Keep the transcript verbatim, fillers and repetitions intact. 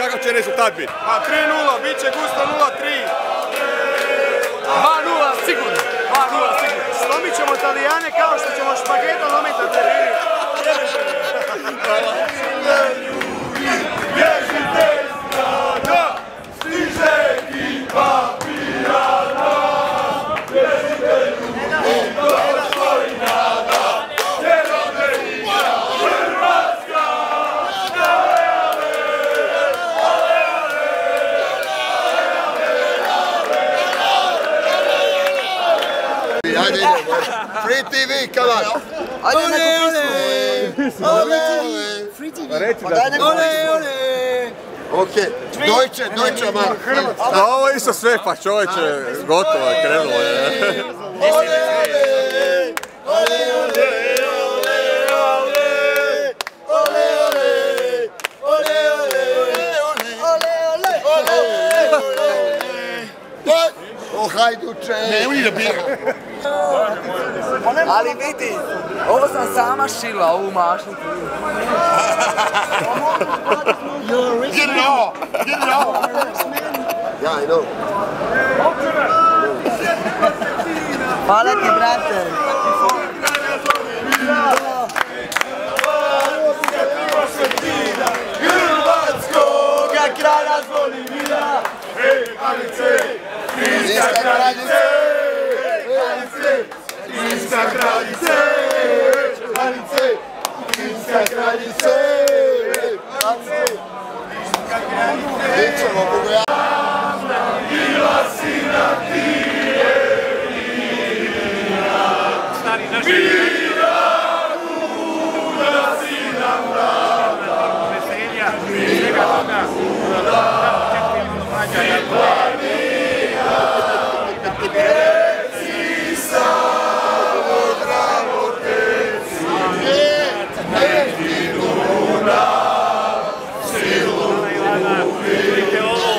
kakav će rezultat biti. Pa tri nula, bit će gusto nula tri. dva nula sigurno. dva nula sigurno. Slomit ćemo Italijane kao što ćemo špageta lomiti na terenu. Free T V, kavan! Ajde neko pismo! Ole, ole! Free T V! Pa daj neko pismo! Ole, ole! Okej, dojče, dojče, man! A ovo isto sve, pa čovječe, gotovo je, krenulo je! Ole, ole! Ole, ole! Hajduče! Ne, uvijek da bira! Ali vidi, ovo sam sama šila, ovu mašniku. Get it all! Get it all! Yeah, I know. Hvala ti, brate! Hrvatskoga kraja zvoni vida! Hej, Alice! Hrvatska kraljice, Alice, Hrvatska kraljice, Alice, Hrvatska kraljice, Alice, Hrvatska kraljice. Nećemo pogoja. Bila si na tijevina, bila kuda si nam dana, bila kuda ti planina. Reci samo drago teci, ne ti luna, silu ljubi.